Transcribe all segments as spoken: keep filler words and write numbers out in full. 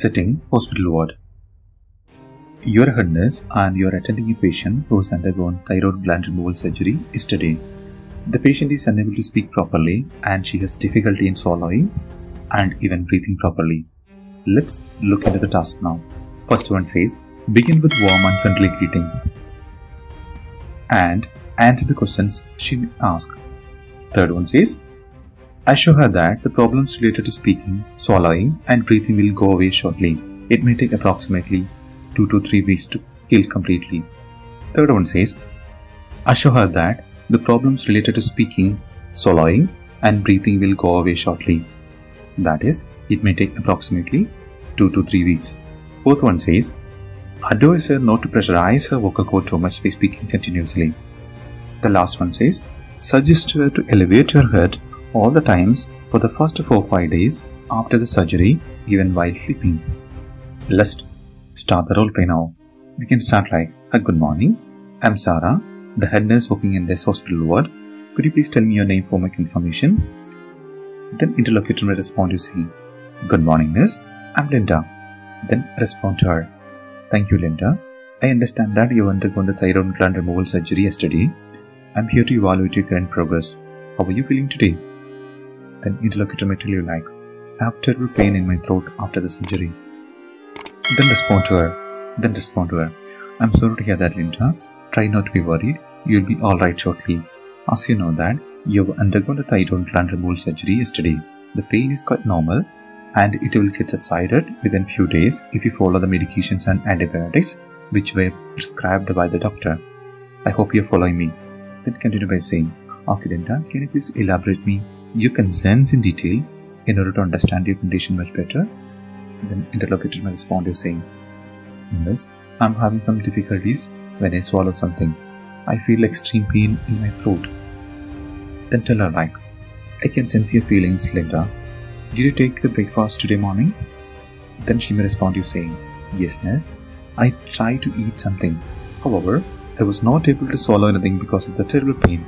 sitting hospital ward. You're a head nurse and you're attending a patient who's undergone thyroid gland removal surgery yesterday. The patient is unable to speak properly and she has difficulty in swallowing and even breathing properly. Let's look into the task now. First one says, begin with warm and friendly greeting and answer the questions she may ask. Third one says, assure her that the problems related to speaking, swallowing and breathing will go away shortly. It may take approximately two to three weeks to heal completely. Third one says, assure her that the problems related to speaking, swallowing and breathing will go away shortly. That is, it may take approximately two to three weeks. Fourth one says, advise her not to pressurize her vocal cord too much by speaking continuously. The last one says, suggest her to elevate her head all the times for the first four to five days after the surgery, even while sleeping. Let's start the role play now. We can start like, hi, good morning. I'm Sarah, the head nurse working in this hospital ward. Could you please tell me your name for my confirmation? Then interlocutor may respond to say, good morning nurse, I'm Linda. Then respond to her, thank you Linda. I understand that you have undergone the thyroid gland removal surgery yesterday. I'm here to evaluate your current progress. How are you feeling today? Then interlocutor may tell you like, I have terrible pain in my throat after the surgery. Then respond to her. Then respond to her, I'm sorry to hear that Linda. Try not to be worried, you'll be alright shortly. As you know that, you've undergone the thyroid gland removal surgery yesterday. The pain is quite normal and it will get subsided within few days if you follow the medications and antibiotics which were prescribed by the doctor. I hope you're following me. Then continue by saying, okay Linda, can you please elaborate me your concerns in detail in order to understand your condition much better? Then interlocutor may respond to saying, yes, I'm having some difficulties when I swallow something. I feel extreme pain in my throat. Then tell her like, I can sense your feelings Linda. Did you take the breakfast today morning? Then she may respond to you saying, yes nurse, I tried to eat something. However, I was not able to swallow anything because of the terrible pain.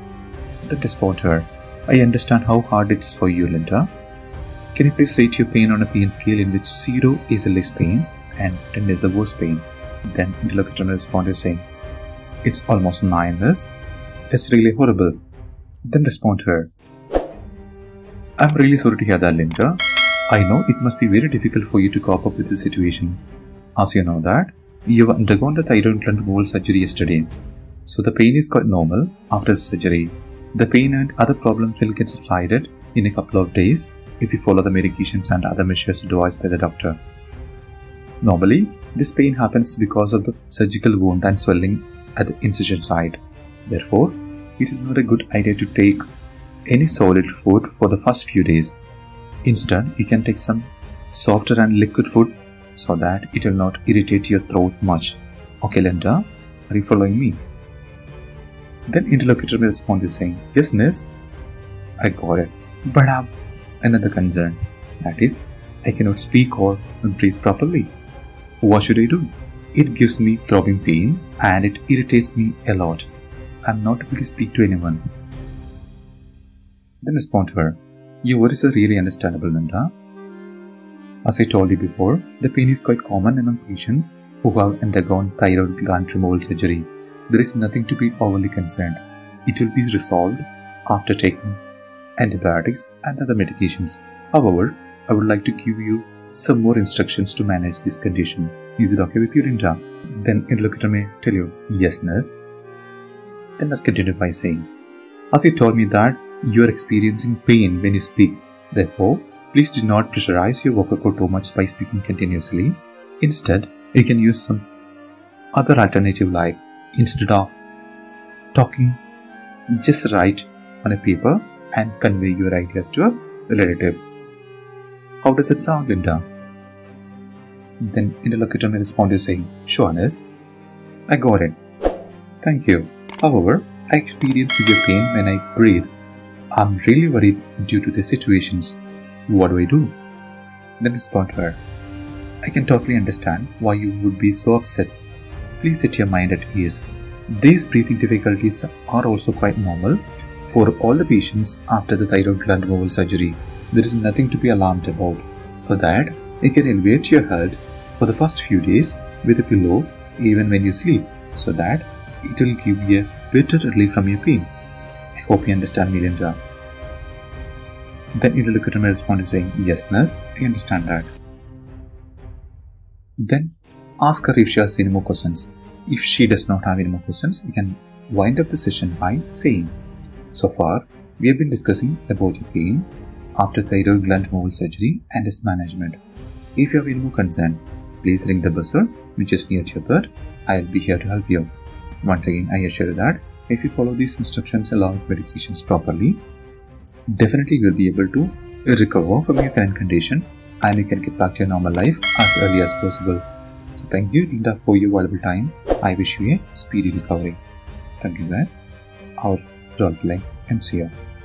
Then respond to her, I understand how hard it's for you Linda. Can you please rate your pain on a pain scale in which zero is the least pain and ten is the worst pain? Then interlocutor may respond to saying, it's almost nine nurse. It's really horrible. Then respond to her, I'm really sorry to hear that Linda. I know it must be very difficult for you to cope up with this situation. As you know that, you have undergone the thyroid gland removal surgery yesterday. So the pain is quite normal after the surgery. The pain and other problems will get subsided in a couple of days if you follow the medications and other measures advised by the doctor. Normally, this pain happens because of the surgical wound and swelling at the incision site. Therefore, it is not a good idea to take any solid food for the first few days. Instead, you can take some softer and liquid food so that it will not irritate your throat much. Okay Linda, are you following me? Then interlocutor may respond to saying, yes nurse, I got it. But I have another concern. That is, I cannot speak or breathe properly. What should I do? It gives me throbbing pain and it irritates me a lot. I'm not able to speak to anyone. Then respond to her, your worries are really understandable Linda. As I told you before, the pain is quite common among patients who have undergone thyroid gland removal surgery. There is nothing to be overly concerned. It will be resolved after taking antibiotics and other medications. However, I would like to give you some more instructions to manage this condition. Is it okay with you Linda? Then interlocutor may tell you, yes nurse. Then I'll continue by saying, as you told me that you are experiencing pain when you speak. Therefore, please do not pressurize your vocal cord too much by speaking continuously. Instead, you can use some other alternative like, instead of talking, just write on a paper and convey your ideas to your relatives. How does it sound Linda? Then interlocutor may respond to saying, sure nurse, I got it. Thank you. However, I experience severe pain when I breathe. I'm really worried due to the situations. What do I do? Then respond to her, I can totally understand why you would be so upset. Please set your mind at ease. These breathing difficulties are also quite normal for all the patients after the thyroid gland removal surgery. There is nothing to be alarmed about. For that, You can invert your head for the first few days with a pillow even when you sleep, so that it will give you a better relief from your pain. I hope you understand me, Linda. Then you will look at him and respond saying, "Yes, nurse, I understand that." Then ask her if she has any more questions. If she does not have any more questions, you can wind up the session by saying, "So far, we have been discussing about your pain after thyroid gland removal surgery and its management. If you have any more concern, please ring the buzzer which is near to your bed. I will be here to help you. Once again, I assure you that if you follow these instructions along with medications properly, definitely you will be able to recover from your current condition and you can get back to your normal life as early as possible. So thank you, Linda, for your valuable time. I wish you a speedy recovery." Thank you guys. Our dog like and see you.